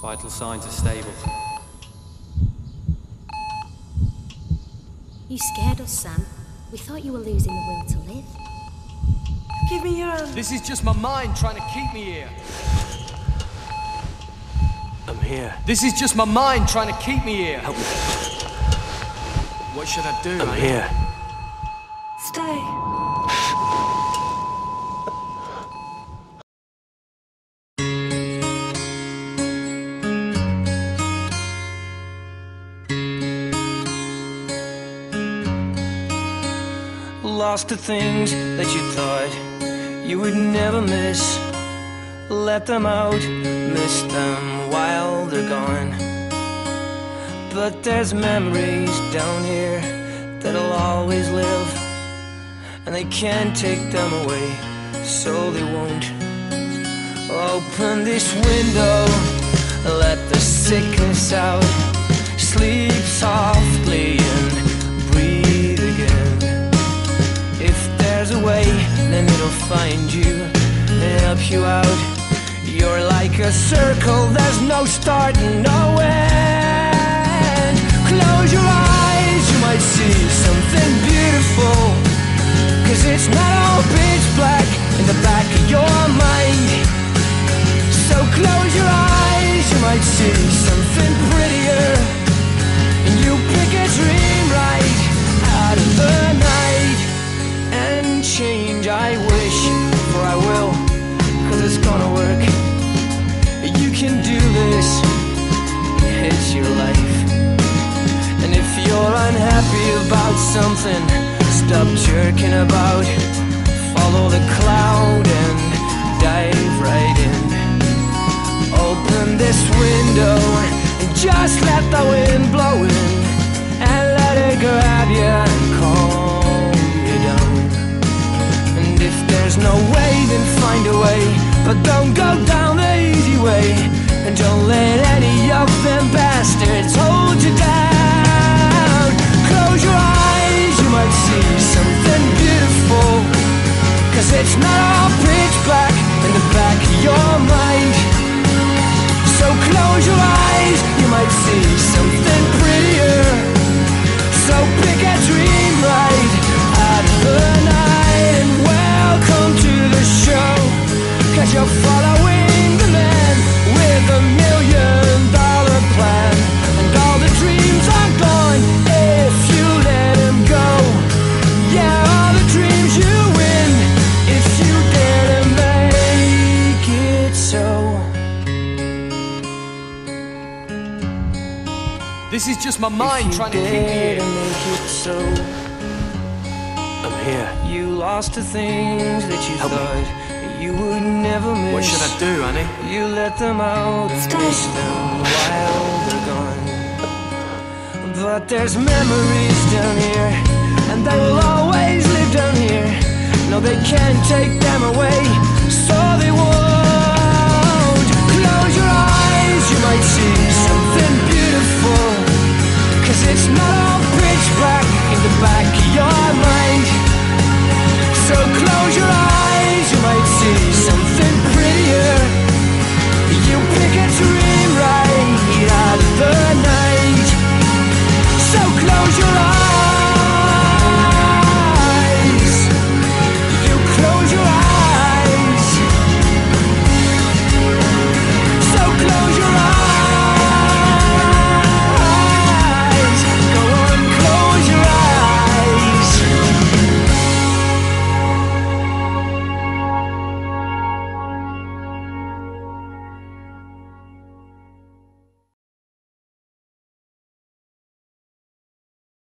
Vital signs are stable. You scared us, Sam. We thought you were losing the will to live. Give me your own. This is just my mind trying to keep me here. I'm here. This is just my mind trying to keep me here. Help me. What should I do? I'm here. Stay. Lost the things that you thought you would never miss. Let them out, miss them while they're gone. But there's memories down here that'll always live, and they can't take them away, so they won't. Open this window, let the sickness out. Sleep softly and breathe again. There's a way, then it'll find you and help you out. You're like a circle, there's no start and no end. Close your eyes, you might see something beautiful, 'cause it's not all pitch black in the back of your mind. So close your eyes, you might see something prettier, and you pick a dream right out of the night. And change I wish, for I will, 'cause it's gonna work. You can do this, it's your life. And if you're unhappy about something, stop jerking about. Follow the cloud and dive right in. Open this window and just let the wind blow in, and let it grab you and call. There's no way, then find a way, but don't go down the easy way, and don't let any of them bastards hold you down. Close your eyes, you might see something beautiful, 'cause it's not all pitch black in the back of your mind. So close your eyes, you might see something prettier, so pick a dream right out of the night. And welcome to the show, 'cause you're following the man with $1 million plan. And all the dreams are gone if you let him go. Yeah, all the dreams you win if you dare to make it so. This is just my mind trying to keep me in. I'm here. You lost the things that you thought you would never miss. What should I do, honey? You let them out and miss them while they're gone. But there's memories down here, and they will always live down here. No, they can't take them away, so they won't. Close your eyes, you might see something beautiful, 'cause it's not all pitch black in the back of your mind.